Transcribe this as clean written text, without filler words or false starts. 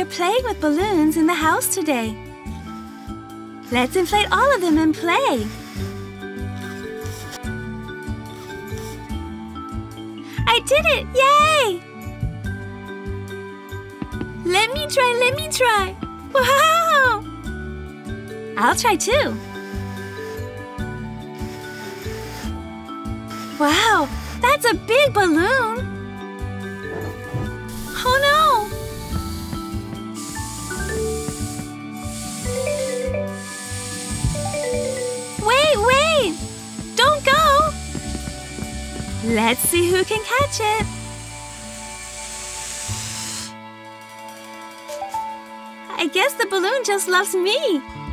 We're playing with balloons in the house today. Let's inflate all of them and play. I did it! Yay! Let me try! Wow! I'll try too. Wow, that's a big balloon! Oh no! Wait! Don't go! Let's see who can catch it! I guess the balloon just loves me!